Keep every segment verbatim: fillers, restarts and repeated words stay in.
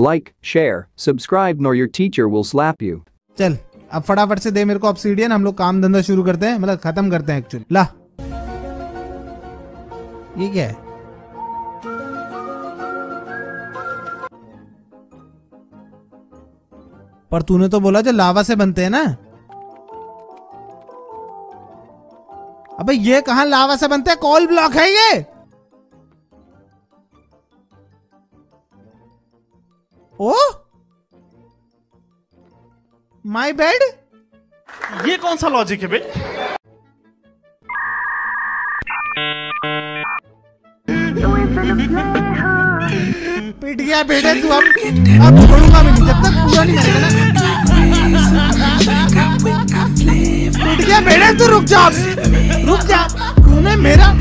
Like share subscribe nor your teacher will slap you. चल अब फटाफट से दे मेरे को ऑब्सीडियन, हम लोग काम धंधा शुरू करते हैं, मतलब खत्म करते हैं एक्चुअली। ला ये क्या है? पर तूने तो बोला जो लावा से बनते हैं ना। अबे ये कहां लावा से बनते हैं? कोल ब्लॉक है ये। ओ माय बैड, ये कौन सा लॉजिक है बे? पिट गया बेटा तू, अब अब छोड़ूंगा मैं जब तक पूरा नहीं होता ना। पिट गया बेटा तू, रुक जा रुक जा। तूने मेरा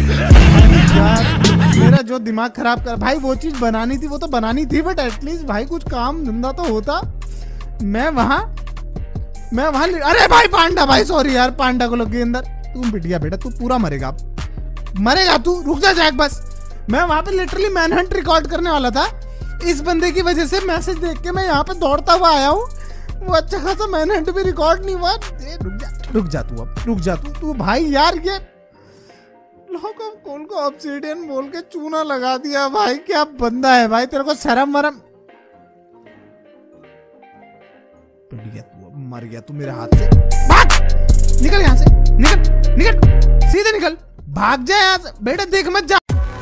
मेरा जो दिमाग खराब कर भाई, वो चीज बनानी थी वो तो बनानी थी, बट एटलीस्ट भाई कुछ काम धंधा तो होता। मैं वहां मैं वहां अरे भाई पांडा भाई, सॉरी यार पांडा को लग गई अंदर। तू पिट गया बेटा तू, पूरा मरेगा अब मरेगा तू, रुक जा जाक बस। मैं वहां पे लिटरली मैनहंट रिकॉर्ड करने वाला था, इस बंदे की वजह से मैसेज देख के मैं यहाँ पे दौड़ता हुआ आया हूँ। वो अच्छा खासा मैनहंट भी रिकॉर्ड नहीं हुआ। रुक जा रुक जा तू, अब रुक जा तू तू भाई यार। ये लोग अब कौन को ऑब्सीडियन बोल के चूना लगा दिया भाई, क्या बंदा है भाई, तेरे को शर्म वरम। पिट गया तू, अब मर गया तू मेरे हाथ से। भाग, निकल यहाँ से, निकल निकल, सीधे निकल, भाग जा यहाँ से बेटा, देख मत जा।